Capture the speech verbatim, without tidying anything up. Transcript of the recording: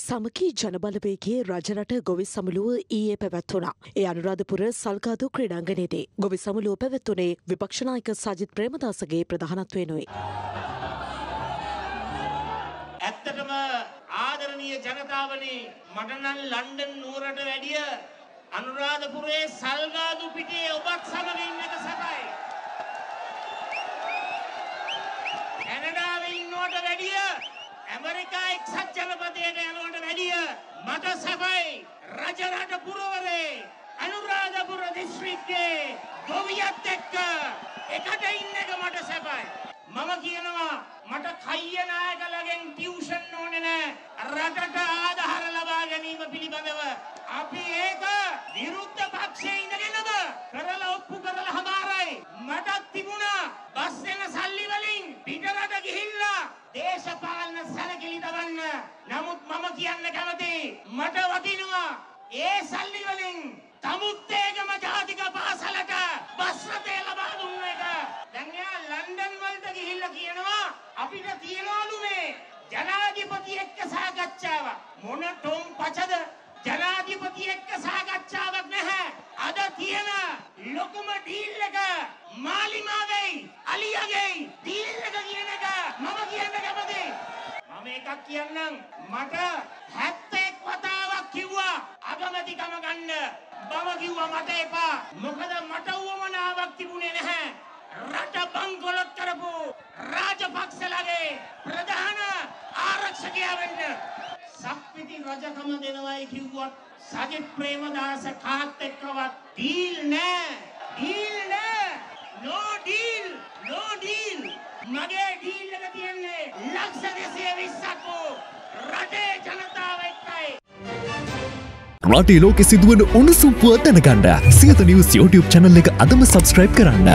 සමකී ජනබලවේගයේ රජරට ගොවිසමළුව ඊයේ පැවැත්වුණා. ඒ අනුරාධපුර සල්කාදු ක්‍රීඩාංගණයේදී ගොවිසමළුව පැවැත්වුණේ විපක්ෂ නායක සජිත් ප්‍රේමදාසගේ ප්‍රධානත්වයෙනුයි. ඇත්තටම ආදරණීය ජනතාවනේ, මට නම් ලන්ඩන් නුවරට වැඩිය අනුරාධපුරයේ සල්කාදු පිටියේ ඔබත් සමග ඉන්නක සතයි. කැනඩාවේ ඉන්නවට වැඩිය ඇමරිකා එක්සත් ජනපදයට යනවට වැඩිය මට සැපයි රජරට පුරවරේ අනුරාධපුර දිස්ත්‍රික්කයේ ගොවියත් එක්ක එකට ඉන්න එක මට සැපයි. මම කියනවා මට කයිය නායකලගෙන් ටියුෂන් ඕනේ නැහැ. රටට ආධාර ලබා ගැනීම පිළිබඳව අපි ඒක විරුද්ධ පක්ෂයේ ඉඳගෙනද කරලා ඔප්පු කරලා හමාරයි. මටත් තිබුණා බස් වෙන සල්ලි වලින් පිටරට ගිහිල්ලා දේශපාලන සැලකිලි දවන්න. නමුත් මම කියන්න කැමතියි මට වටිනවා ඒ සල්ලි වලින් තමුත් ඒකම ජාතික පාසලට බස් රථය ලබා දුන්න එක. දැන් එයා ලන්ඩන් වලට ගිහිල්ලා කියනවා අපිට තියනවලු මේ ජනාධිපති එක්ක සාකච්ඡාවක්. මොන ටොම් පචද? ජනාධිපති එක්ක සාකච්ඡාවක් නැහැ. අද තියෙන ලොකුම ඩීල් එක මාලිමාවයි අලියගේ ඩීල් එක කියන එක මම කියන්න කැමතියි. මම එකක් කියන්නම්, මට හැත්තෙක් වතාවක් කිව්වා අගමැතිකම ගන්න. බව කිව්වා මට එපා. මොකද මට උවමනාවක් තිබුණේ නැහැ. රට බංකොලොත් කරපු රාජපක්ෂලගේ ප්‍රධාන ආරක්ෂකයා වෙන්න. සක්විති රජකම දෙනවයි කිව්වත් සජිත් ප්‍රේමදාස කාත් එක්කවත් ඩීල් නෑ. ඩීල් නෑ. No deal. No deal. මගේ ඩීල් එක තියන්නේ ලක්ෂ දෙසිය විස්සක් රටේ ජනතාව එක්කයි. රටේ ලෝකෙ සිදුවන උණුසුම් පුවත් දැනගන්න සියත නිවුස් YouTube channel එක අදම subscribe කරන්න.